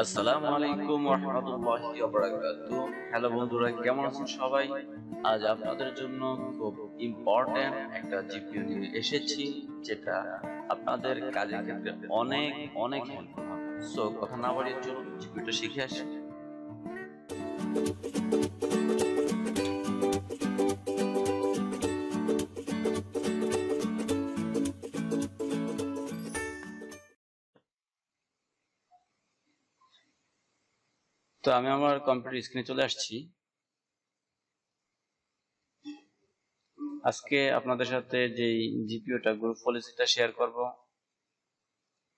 আসসালামুআলাইকুম ওয়া রাহমাতুল্লাহি ওয়া বারাকাতুহু। হ্যালো বন্ধুরা, কেমন আছেন সবাই? আজ আপনাদের জন্য খুব ইম্পর্টেন্ট একটা জিপিও নিয়ে এসেছি, যেটা আপনাদের কাজের ক্ষেত্রে অনেক অনেক হেল্প হবে। সো কথা না বাড়িয়ে চলুন জিপিওটা শিখে আসি। তো আমি আমার কম্পিউটার স্ক্রিনে চলে আসছি। আজকে আপনাদের সাথে যে জিপিওটা গ্রুপ পলিসিটা শেয়ার করব,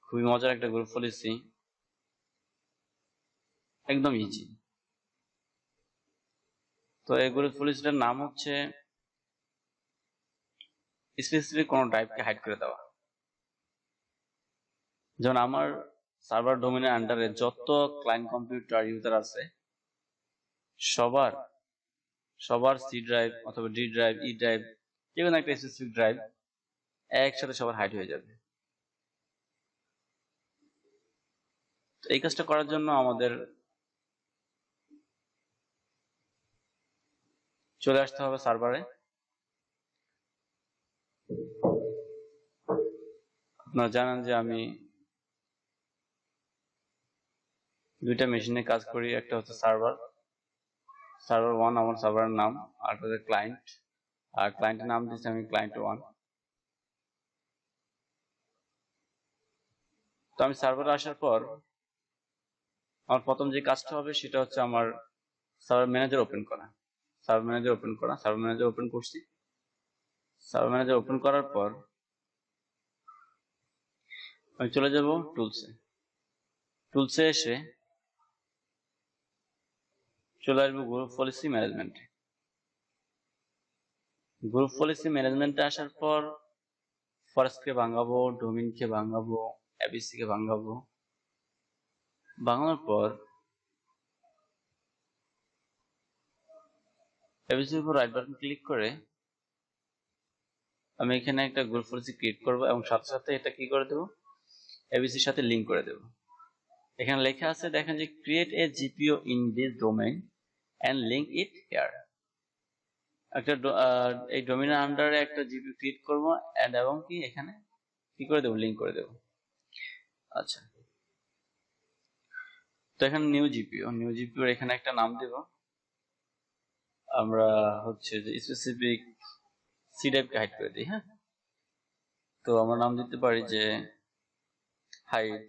খুবই মজার একটা গ্রুপ পলিসি, একদম ইজি। তো এই গ্রুপ পলিসিটার নাম হচ্ছে স্পেসিফিক কোনো টাইপকে হাইড করে দেওয়া। যেমন আমার সার্ভার ডোমেনের আন্ডারে যত ক্লায়েন্ট কম্পিউটার ইউজার আছে সবার সি ড্রাইভ অথবা ডি ড্রাইভ, ই ড্রাইভ, যে কোনো একটা স্পেসিফিক ড্রাইভ একসাথে সবার হাইড হয়ে যাবে। তো এই কাজটা করার জন্য আমাদের চলে আসতে হবে সার্ভারে। আপনারা জানেন যে আমি দুইটা মেশিনে কাজ করি, একটা হচ্ছে সার্ভার ওয়ান, আমার সার্ভারের নাম, আর হচ্ছে ক্লায়েন্ট, আর ক্লায়েন্টের নাম দিচ্ছি আমি ক্লায়েন্ট ওয়ান। তো আমি সার্ভারে আসার পর আমার প্রথম যে কাজটা হবে সেটা হচ্ছে আমার সার্ভার ম্যানেজার ওপেন করছি। সার্ভার ম্যানেজার ওপেন করার পর আমি চলে যাব টুলসে এসে চলে আসবো গ্রুপ পলিসি ম্যানেজমেন্টে। গ্রুপ পলিসি ম্যানেজমেন্টে আসার পর ফরেস্টকে ভাঙাবো, ডোমিনকে ভাঙাবো, এবিসিকে ভাঙাবো। ভাঙানোর পর এবিসির উপর রাইট বাটন ক্লিক করে আমি এখানে একটা গ্রুপ পলিসি ক্রিয়েট করবো এবং সাথে সাথে এটা কি করে দেবো, এবিসির সাথে লিঙ্ক করে দেবো। এখানে লেখা আছে, দেখেন যে create a GPO in this domain and link it here. একটা এই ডোমেইনের আন্ডারে একটা জিপিও ক্রিয়েট করব এবং কি এখানে কি করে দেব, লিঙ্ক করে দেব। আচ্ছা, তো এখানে নিউ জিপিও এখানে একটা নাম দেব আমরা, হচ্ছে যে স্পেসিফিক সি টাইপকে হাইড করে দিই। হ্যাঁ, তো আমরা নাম দিতে পারি যে হাইড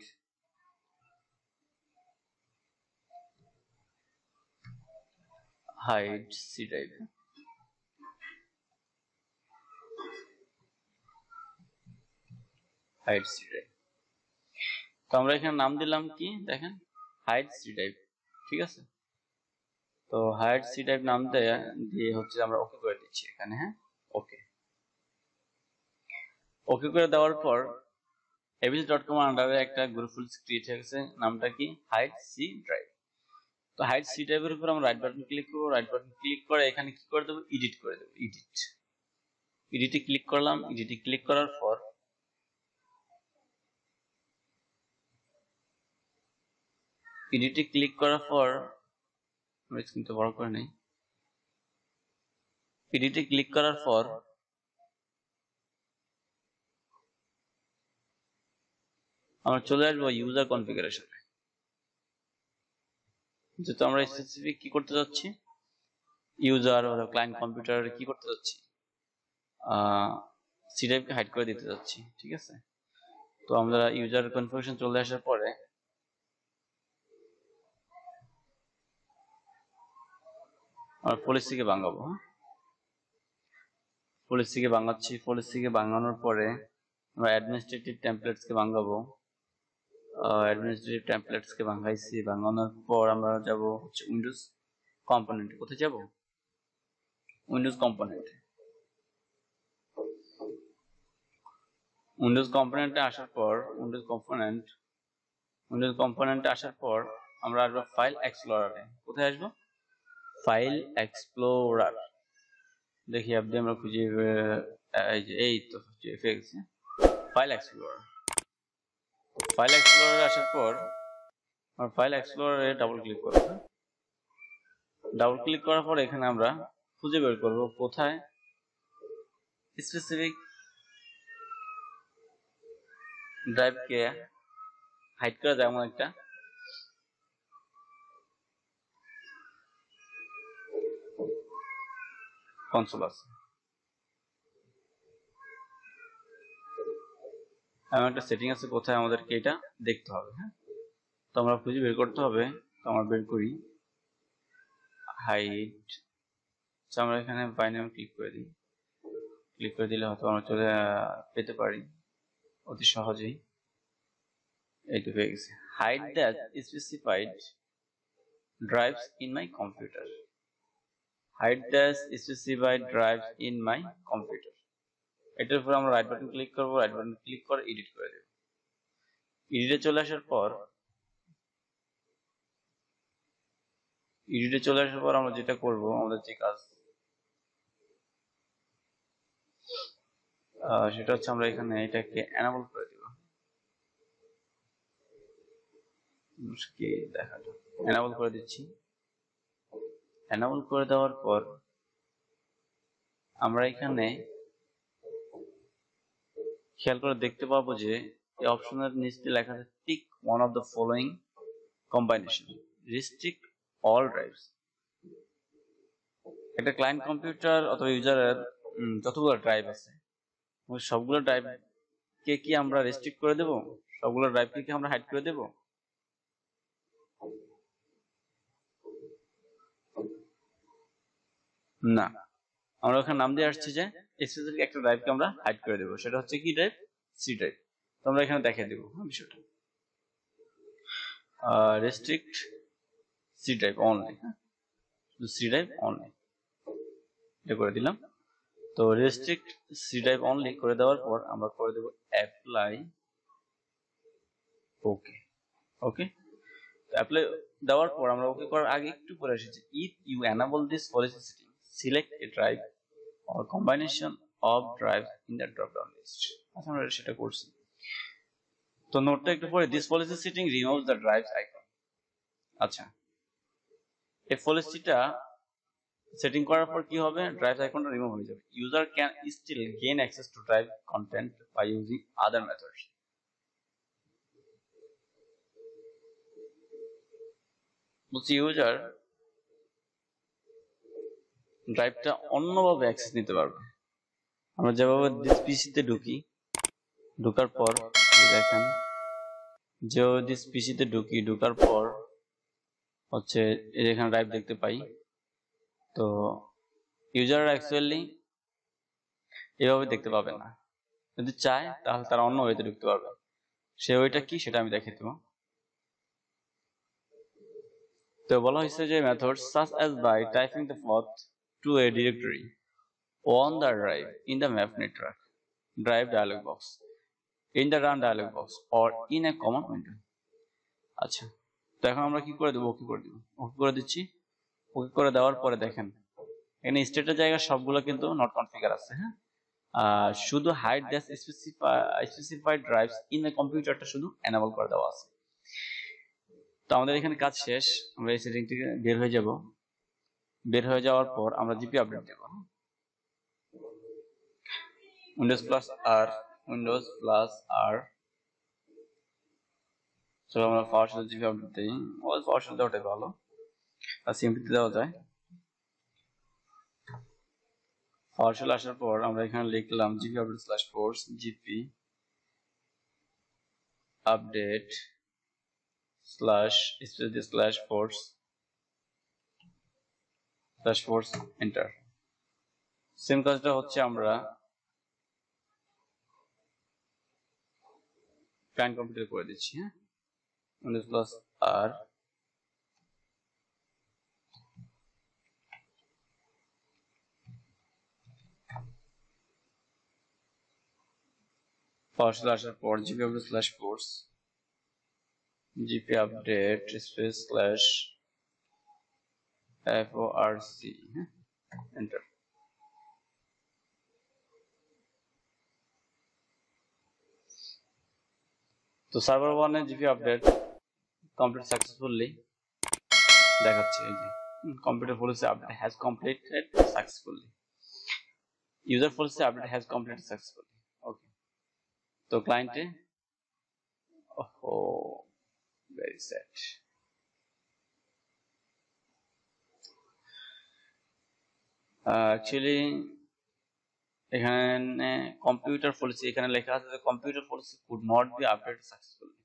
সি ড্রাইভ। তো আমরা এখানে নাম দিলাম কি, দেখেন হাইড সি ড্রাইভ, ঠিক আছে। তো হাইড সি ড্রাইভ নাম দিয়ে হচ্ছে আমরা ওকে করে দিচ্ছি এখানে। হ্যাঁ, ওকে করে দেওয়ার পর abc.com আন্ডারে একটা গ্রুপ পলিসি ক্রিয়েট হয়ে গেছে, নামটা কি, হাইড সি ড্রাইভ। তো হাইড সি ড্রাইভের উপর আমরা রাইট বাটন ক্লিক করব। রাইট বাটন ক্লিক করে এখানে কি করে দেব, এডিট করে দেব। এডিটে ক্লিক করলাম। এডিটে ক্লিক করার পর স্ক্রিনটা বড় করে নেই। এডিটে ক্লিক করার পর আমরা চলে আসবো ইউজার কনফিগারেশনে। যেহেতু আমরা স্পেসিফিক কি করতে যাচ্ছি, ইউজার অথবা ক্লায়েন্ট কম্পিউটার কি করতে যাচ্ছি, সি টাইপকে হাইড করে দিতে যাচ্ছি, ঠিক আছে। তো আমরা ইউজার কনফিগারেশন চলে আসার পরে আর পলিসিকে ভাঙাবো। হ্যাঁ, পলিসিকে ভাঙাচ্ছি। পলিসিকে ভাঙানোর পরে আমরা অ্যাডমিনিস্ট্রেটিভ টেমপ্লেটসকে ভাঙাবো। অ্যাডমিনিস্ট্রেটিভ টেমপ্লেটসকে ভাঙাইছি। ভাঙানোর পর আমরা যাব হচ্ছে উইন্ডোজ কম্পোনেন্টে। কোথায় যাব, উইন্ডোজ কম্পোনেন্টে। উইন্ডোজ কম্পোনেন্টে আসার পর আমরা আসবো ফাইল এক্সপ্লোরারে। কোথায় আসবো, ফাইল এক্সপ্লোরার। দেখি আপনি আমরা খুঁজে, এই তো ফাইল এক্সপ্লোরার। ফাইল এক্সপ্লোরার আসার পর और फाइल एक्सप्लोरारे डबल क्लिक करो। डबल क्लिक करार पर এখানে আমরা খুঁজে বের করব কোথায় স্পেসিফিক ড্রাইভ কে হাইড করা যায় এমন একটা কনসোল আছে। এমন একটা সেটিং আছে কোথায় আমাদেরকে এটা দেখতে হবে। হ্যাঁ, तो हमारा खुजे बेर करते हैं। तो हमारा बेर करी हाइड। तो हमारा এখানে বাইনাম ক্লিক করে দিলে হয়তো আমরা চলে পেতে পারি অতি সহজেই। এইটা হয়ে গেছে hide that specified drives in my computer. Hide that specified drives in my computer. এটার উপর আমরা রাইট বাটন ক্লিক করব। রাইট বাটন ক্লিক করে এডিট করে দেব। এডিটে চলে আসার পর এডিটে চলে আসার পর আমরা যেটা করব, আমাদের যে কাজ সেটা হচ্ছে আমরা এখানে এটাকে এনাবল করে দিব। মুশকিল দেখাটা এনাবল করে দিচ্ছি। এনাবল করে দেওয়ার পর আমরা এখানে খেয়াল করে দেখতে পাবো যে এই অপশনের নিচে লেখা আছে tick one of the following combination restrict all drives। একটা ক্লায়েন্ট কম্পিউটার অথবা ইউজারের যতগুলো ড্রাইভ আছে সবগুলো ড্রাইভ কে কি আমরা রেস্ট্রিক্ট করে দেব? সবগুলো ড্রাইভ কে কি আমরা হাইড করে দেব? না, আমরা ওখানে নাম দিয়ে আসছি যে স্পেসিফিক একটা ড্রাইভকে আমরা হাইড করে দেব। সেটা হচ্ছে কি ড্রাইভ? C drive. তো আমরা এখানে দেখিয়ে দেব বিষয়টা রেস্ট্রিক্ট C drive only। तो C drive only ये कर दिलाम। तो restrict C drive only कर देवर पर हम लोग कर देवो apply okay okay। तो apply देवर पर हम लोग के कर आगे एक टू पर आशीष if you enable this policy setting select a drive or combination of drives in the drop down list। अच्छा हम लोग इस चीज़ कोर्स तो नोट एक टू पर this policy setting removes the drives icon। अच्छा এই পলিসিটা সেটিং করার পর কি হবে? ড্রাইভ আইকনটা রিমুভ হয়ে যাবে। User can still gain access to drive content by using other methods. বুঝি ইউজার ড্রাইভটা অন্যভাবে অ্যাক্সেস নিতে পারবে। আমরা যেভাবে দিস পিসিতে ঢোকার পর দেখেন যে দিস পিসিতে ঢোকার পর হচ্ছে এখানে ড্রাইভ দেখতে পাই। তো ইউজার অ্যাকচুয়ালি এভাবে দেখতে পাবে না, যদি চায় তাহলে তারা অন্য ওয়েতে ঢুকতে পারবে। সে ওয়েটা কি সেটা আমি দেখিয়ে দেব। তো বলা হয়েছে যে method such as by typing the path to a directory on the drive in the map network drive dialog box in the run dialog box or in a common window. আচ্ছা, তো এখন আমরা কি করে দেবো? ওকে করে দিচ্ছি। ওকে করে দেওয়ার পরে দেখেন এখানে স্টেটের জায়গা সবগুলো কিন্তু নট কনফিগার আছে। হ্যাঁ, আর শুধু hide that specified drives in the কম্পিউটারটা শুধু এনাবল করে দেওয়া আছে। তো আমাদের এখানে কাজ শেষ। আমরা এই সেটিং থেকে বের হয়ে যাব। বের হয়ে যাওয়ার পর আমরা জিপি আপডেট দেব। উইন্ডোজ প্লাস আর চলো আমরা পাওয়ারশেল জিপি আপডেট দেই। ওই পাওয়ারশেল দাও, ওটাই ভালো। আর সিম্পলিতে দেওয়া যায়। পাওয়ারশেল আসার পর আমরা এখানে লিখলাম GP update slash force GP update slash space slash force enter. Same কাজটা হচ্ছে আমরা প্যান কম্পিউটার করে দিচ্ছি। হ্যাঁ, Windows plus R /ports gp update /forc enter। तो सर्वर 1 है जीपी अपडेट complete successfully দেখাচ্ছে এই যে কম্পিউটার বলেছে update has completed successfully user বলেছে update has completed successfully okay তো ক্লায়েন্টে ওহো ভেরি স্যাড एक्चुअली এখানে কম্পিউটার পলিসি এখানে লেখা আছে যে computer policy could not be updated successfully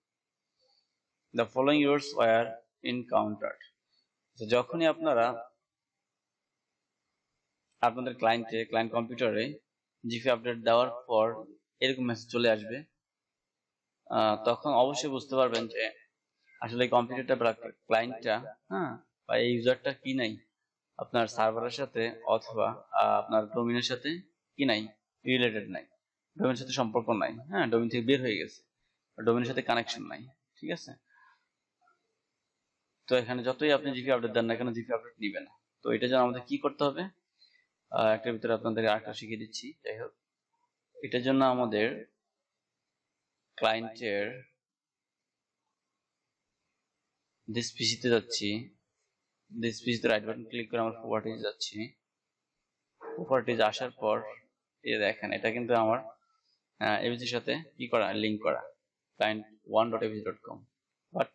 the following errors were encountered তো যখনই আপনারা আপনাদের ক্লায়েন্ট কম্পিউটারে জিপি আপডেট দেওয়ার পর এরকম মেসেজ চলে আসবে তখন অবশ্যই বুঝতে পারবেন যে আসলে কম্পিউটারটা বা ক্লায়েন্টটা হ্যাঁ বা এই ইউজারটা কি নাই আপনার সার্ভারের সাথে অথবা আপনার ডোমেনের সাথে কি নাই রিলেটেড নাই ডোমেনের সাথে সম্পর্ক নাই হ্যাঁ ডোমেন থেকে বের হয়ে গেছে ডোমেনের সাথে কানেকশন নাই ঠিক আছে তো এখানে যতই আপনি জিপি আপডেট দেন না কেন জিপি আপডেট নেবে না তো এটা জন্য আমাদের কি করতে হবে একটা ভিতরে আপনাদের আরেকটা শিখিয়ে দিচ্ছি যাই হোক এটার জন্য আমাদের ক্লায়েন্টের দিস পিসিতে যাচ্ছি this page the right button click করে আমরা properties যাচ্ছি properties আসার পর এই দেখেন এটা কিন্তু আমার abc এর সাথে কি করা লিংক করা client1.abc.com বাট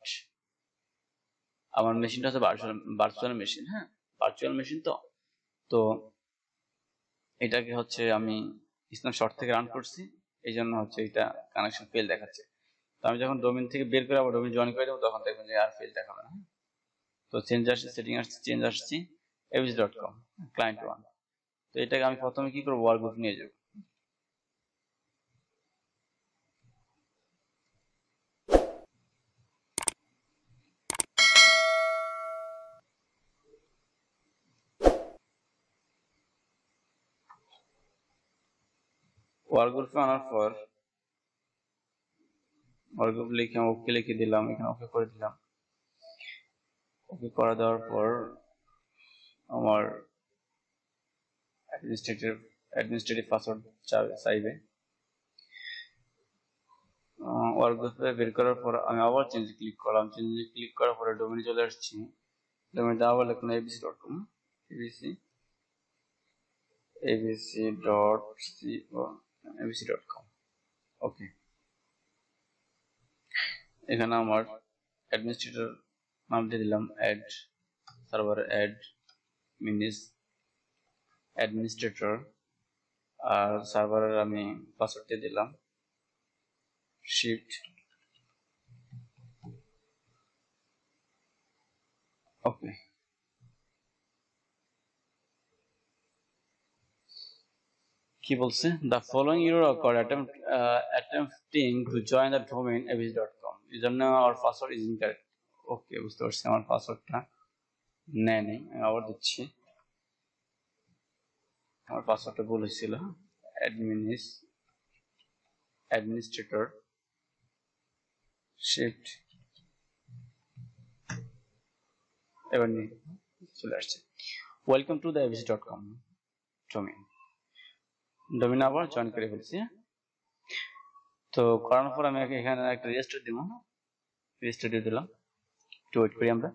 আমার মেশিনটা আছে ভার্চুয়াল মেশিন হ্যাঁ ভার্চুয়াল মেশিন তো এটাকে হচ্ছে আমি স্ন্যাপশট থেকে রান করছি এইজন্য হচ্ছে এটা কানেকশন ফেল দেখাচ্ছে তো আমি যখন ডোমেইন থেকে বের করে আবার ডোমেইন জয়েন করে দেব তখন দেখবেন যে আর ফেল দেখাবে না तो चेंज आस सेटिंग आस चेंज आस ची abc.com क्लाइंट वन तो ये टाइम फोटो में की करो वार ग्रुप नहीं जो वार ग्रुप में आना फॉर वार ग्रुप लेके हम ओके लेके दिलाऊं इकन ओके कर दिलाऊं ओके करा दर पर हमार एडमिनिस्ट्रेटिव पासवर्ड चाहिए साइबे और दूसरे फिर करा पर हमें आवार चेंज क्लिक कराम चेंज क्लिक करा पर डोमेन चला रची डोमेन दावा लगना abc.com ओके इकना हमार एडमिनिस्ट्रेटर नाम दे दिलाम एड सर्वर एड मिनिस एडमिनिस्ट्रेटर और सर्वर आमी पासवर्ड दे दिलाम शिफ्ट ओके की बोलसे the following error occurred attempting to join the domain abc.com username और पासवर्ड इज इनकरेक्ट ओके उस तौर से हमारे पासवर्ड था नहीं नहीं और दिच्छी हमारे पासवर्ड तो बोल ही सिला एडमिनिस्ट्रेटर शिफ्ट एवं नहीं सुलझे welcome to the abc.com domain domain आवार जॉइन करें बोलती है तो कारण पर हमें क्या कहना है एक रजिस्टर दिमाग रजिस्टर दे दिला तो ওয়েট করি আমরা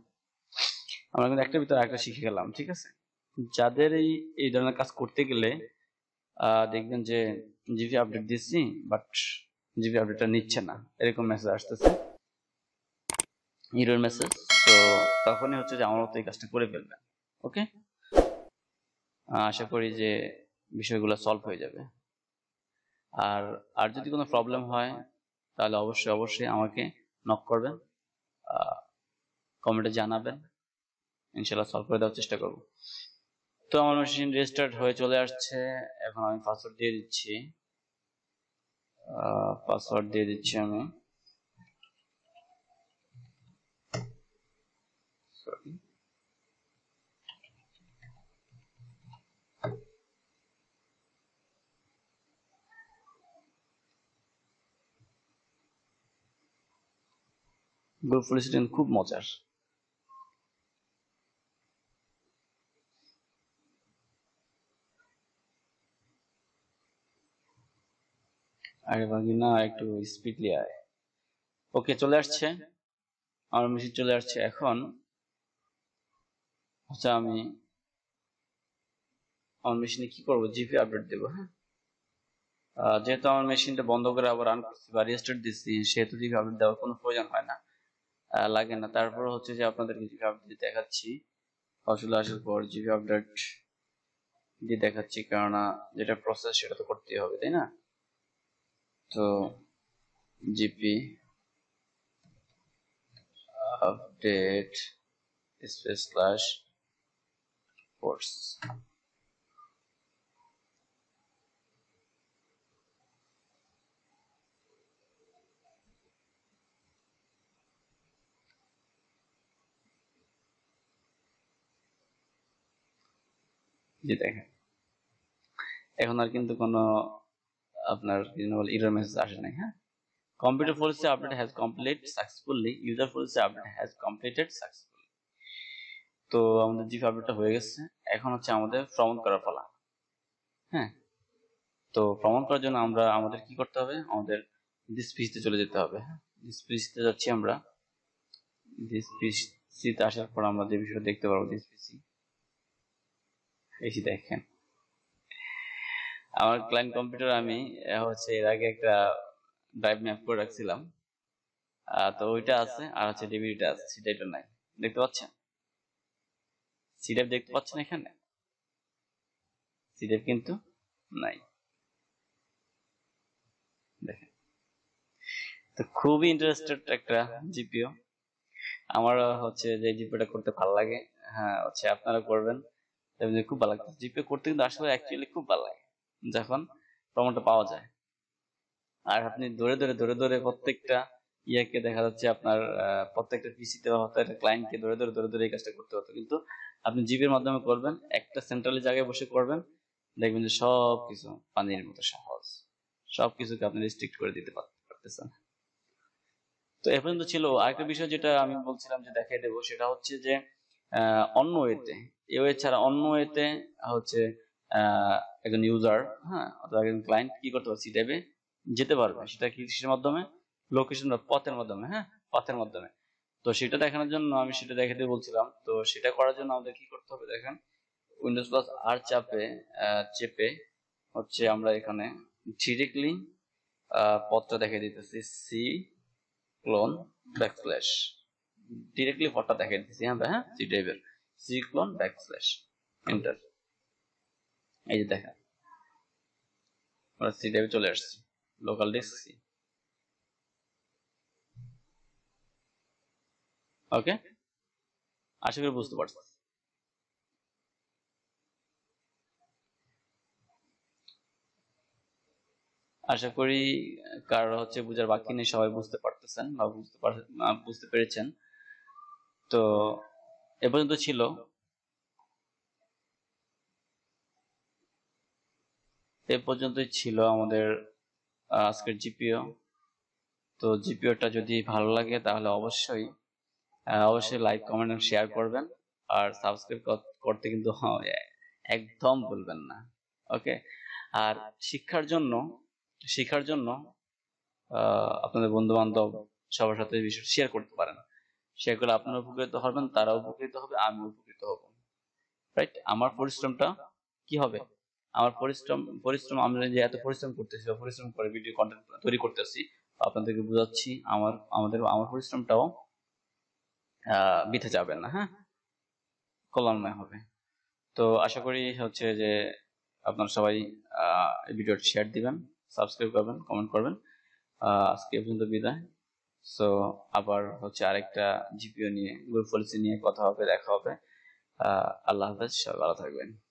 কিন্তু একটা ভিতর একটা শিখে গেলাম ঠিক আছে যাদের এই ধরনের কাজ করতে গেলে দেখবেন যে জিপি আপডেট দিচ্ছি বাট জিপি আপডেটটা নিচ্ছে না এরকম মেসেজ আসছে এরর মেসেজ তো তখনই হচ্ছে যে আমরা তো এই কাজটা করে ফেললাম ওকে আশা করি যে বিষয়গুলো সলভ হয়ে যাবে আর আর যদি কোনো প্রবলেম হয় তাহলে অবশ্যই আমাকে নক করবেন কমেন্টে জানাবেন ইনশাআল্লাহ সলভ করে দেওয়ার চেষ্টা করব তো আমার মেশিন রেজিস্টার্ড হয়ে চলে আসছে এখন আমি পাসওয়ার্ড দিয়ে দিচ্ছি আমি সরি গ্রুপ পলিসিটা খুব মজার आगे भागीना एक टू स्पीडली आए ओके चले आच्छे আমার মেশিন চলে আসছে। এখন আচ্ছা আমি আমার মেশিনে কি করব, জিপি আপডেট দেব। হ্যাঁ, যেহেতু আমার মেশিনটা বন্ধ করে আবার রান করছি বা রিস্টার্ট দিচ্ছি, সেহেতু জিপি আপডেট দেওয়ার কোনো প্রয়োজন হয় না, লাগে না। তারপর হচ্ছে যে আপনাদেরকে জিপি আপডেট দেখাচ্ছি, আসলে আসার পর জিপি আপডেট দিয়ে দেখাচ্ছি, কেননা যেটা প্রসেস সেটা তো করতেই হবে, তাই না? তো GP update space slash force. দেখেন এখন আর কিন্তু কোনো আপনার এরর মেসেজ আসে নাই। হ্যাঁ, computer policy update has complete successfully, user policy update has completed successfully. তো আমাদের জিপি আপডেটটা হয়ে গেছে, এখন হচ্ছে আমাদের প্রমাণ করার পালা। হ্যাঁ, তো প্রমাণ করার জন্য আমরা আমাদের কি করতে হবে, আমাদের দিস পেজতে চলে যেতে হবে। হ্যাঁ, দিস পেজতে যাচ্ছি আমরা। দিস পেজতে আসার পর আমরা যে বিষয়টা দেখতে পারবো, দিস পেজে এই দেখেন আমার ক্লায়েন্ট কম্পিউটার। আমি হচ্ছে এর আগে একটা ড্রাইভ ম্যাপ করে রাখছিলাম, তো ওইটা আছে আর হচ্ছে ডিভিডিটা আছে, সেটা নাই। দেখতে পাচ্ছেন সি ড্রাইভ, দেখতে পাচ্ছেন এখানে সি ড্রাইভ কিন্তু নাই। দেখেন তো খুবই ইন্টারেস্টেড একটা জিপিও, আমার হচ্ছে যে জিপিওটা করতে ভালো লাগে। হ্যাঁ, হচ্ছে আপনারা করবেন, খুব ভালো লাগতো জিপিও করতে, কিন্তু আসলে অ্যাকচুয়ালি খুব ভালো লাগে যখন প্রমাণটা পাওয়া যায়। আর আপনি ধরে ধরে ধরে ধরে প্রত্যেকটা ইয়াকে দেখা যাচ্ছে আপনার প্রত্যেকটা পিসিতে হতো একটা ক্লায়েন্টকে ধরে ধরে ধরে ধরে এই কাজটা করতে হতো, কিন্তু আপনি জিপির মাধ্যমে করবেন, একটা সেন্ট্রালি জায়গায় বসে করবেন, দেখবেন যে সব কিছু পানির মতো সহজ, সব কিছুকে আপনি রেস্ট্রিক্ট করে দিতে পারতেছেন। তো এ পর্যন্ত ছিল। আরেকটা বিষয় যেটা আমি বলছিলাম যে দেখাই দেবো, সেটা হচ্ছে যে অন্য ওয়েতে, এই ওয়ে ছাড়া অন্য ওয়েতে হচ্ছে একজন ইউজার, হ্যাঁ, অথবা একজন ক্লায়েন্ট কি করতে পারবে, সিটেবে যেতে পারবে। সেটা কিসের মাধ্যমে, লোকেশন বা পথের মাধ্যমে। হ্যাঁ, পথের মাধ্যমে। তো সেটা দেখানোর জন্য আমি সেটা দেখাতে বলছিলাম। তো সেটা করার জন্য আমাদের কি করতে হবে, দেখেন উইন্ডোজ প্লাস আর চেপে হচ্ছে আমরা এখানে ডিরেক্টলি পথটা দেখে দিতেছি, সি ক্লোন ব্যাকস্ল্যাশ, ডিরেক্টলি পথটা দেখে দিতেছি আমরা। হ্যাঁ, সি ড্রাইভের সি ক্লোন ব্যাকস্ল্যাশ এন্টার, এই যে দেখেন আমরা সি ড্রাইভে চলে আসছি, লোকাল ডিস্ক সি। ওকে, আশা করি বুঝতে পারছেন। আশা করি কারো হচ্ছে বুঝার বাকি নেই, সবাই বুঝতে পারতেছেন বা বুঝতে পেরেছেন। তো এ পর্যন্ত ছিল। এ পর্যন্তই ছিল আমাদের আজকের জিপিও। তো জিপিওটা যদি ভালো লাগে তাহলে অবশ্যই লাইক, কমেন্ট এবং শেয়ার করবেন, আর সাবস্ক্রাইব করতে কিন্তু একদম ভুলবেন না। ওকে, আর শিক্ষার জন্য আপনাদের বন্ধু বান্ধব সবার সাথে বিষয় শেয়ার করতে পারেন। শেয়ার করে আপনারা উপকৃত হবেন, তারা উপকৃত হবে, আমি উপকৃত হব। রাইট, আমার পরিশ্রমটা কি হবে, আমার পরিশ্রম আমরা যে এত পরিশ্রম করতেছি, পরিশ্রম করে ভিডিও কন্টেন্ট তৈরি করতেছি, আপনাদেরকে বোঝাচ্ছি আমার পরিশ্রমটাও বৃথা যাবে না। হ্যাঁ, কল্যাণময় হবে। তো আশা করি হচ্ছে যে আপনারা সবাই এই ভিডিওটি শেয়ার দিবেন, সাবস্ক্রাইব করবেন, কমেন্ট করবেন। আজকে পর্যন্ত বিদায়। সো আবার হচ্ছে আরেকটা জিপিও নিয়ে, গ্রুপ পলিসি নিয়ে কথা হবে, দেখা হবে। আল্লাহ হাফেজ, সবাই ভালো থাকবেন।